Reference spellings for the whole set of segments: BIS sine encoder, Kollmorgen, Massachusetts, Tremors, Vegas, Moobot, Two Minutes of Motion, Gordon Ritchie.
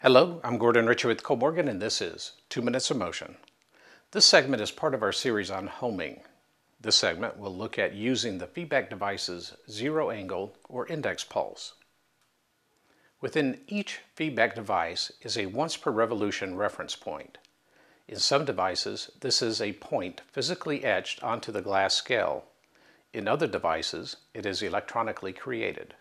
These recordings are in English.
Hello, I'm Gordon Ritchie with Kollmorgen, and this is 2 Minutes of Motion. This segment is part of our series on homing. This segment will look at using the feedback device's zero angle or index pulse. Within each feedback device is a once per revolution reference point. In some devices, this is a point physically etched onto the glass scale. In other devices, it is electronically created.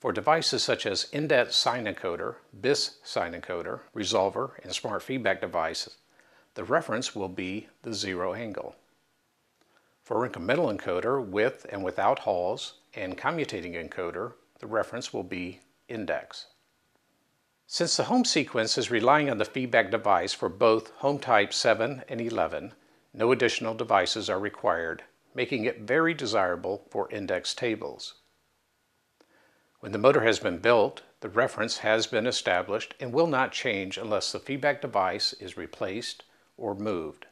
For devices such as BIS sine encoder, resolver, and smart feedback devices, the reference will be the zero angle. For incremental encoder with and without halls and commutating encoder, the reference will be index. Since the home sequence is relying on the feedback device for both home types 7 and 11, no additional devices are required, making it very desirable for index tables. When the motor has been built, the reference has been established and will not change unless the feedback device is replaced or moved.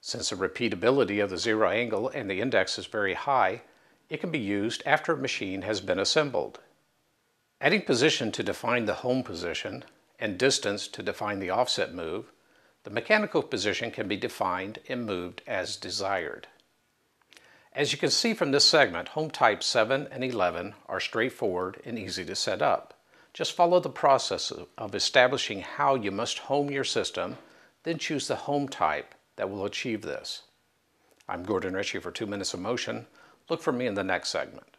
Since the repeatability of the zero angle and the index is very high, it can be used after a machine has been assembled. Adding position to define the home position and distance to define the offset move, the mechanical position can be defined and moved as desired. As you can see from this segment, home types 7 and 11 are straightforward and easy to set up. Just follow the process of establishing how you must home your system, then choose the home type that will achieve this. I'm Gordon Ritchie for 2 Minutes of Motion. Look for me in the next segment.